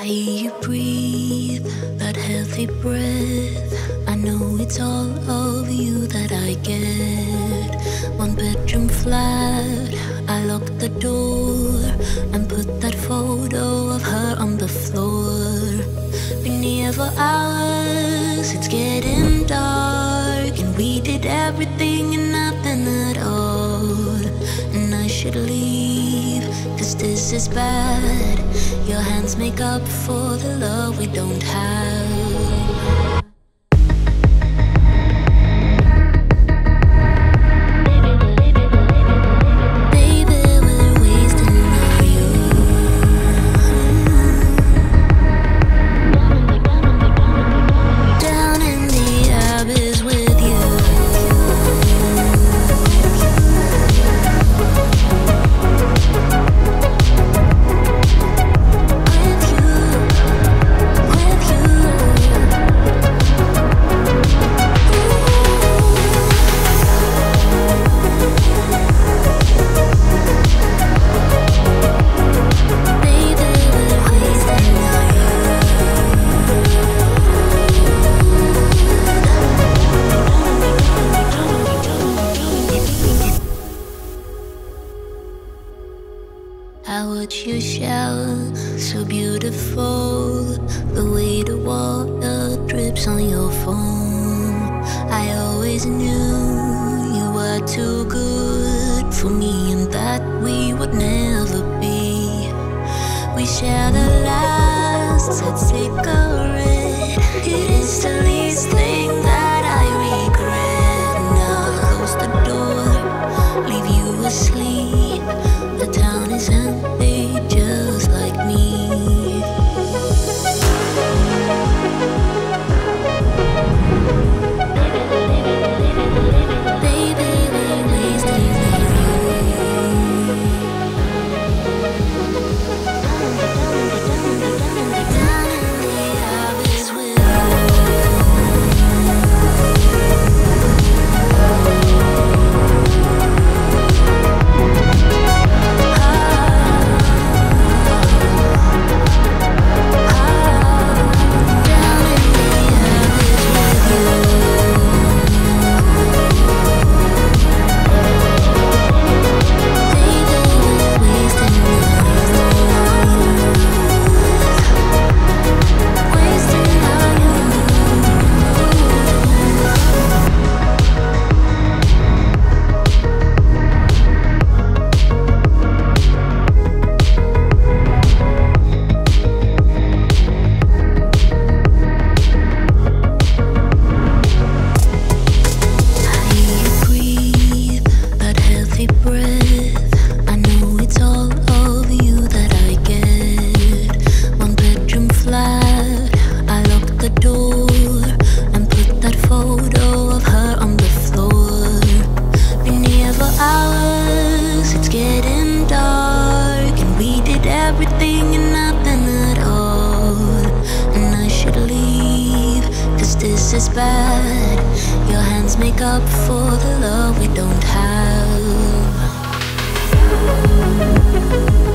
How you breathe, that healthy breath. I know it's all of you that I get. One bedroom flat, I locked the door and put that photo of her on the floor. Been here for hours, it's getting dark, and we did everything and nothing at all. And I should leave, cause this is bad. Your hands make up for the love we don't have. How would you shower, so beautiful, the way the water drips on your phone. I always knew you were too good for me, and that we would never be. We share the last cigarette. It is the least thing that I regret. Now I'll close the door, leave you asleep. The town is empty, just like me. Baby, we're wasting you. Down in the abyss with is bad. Your hands make up for the love we don't have.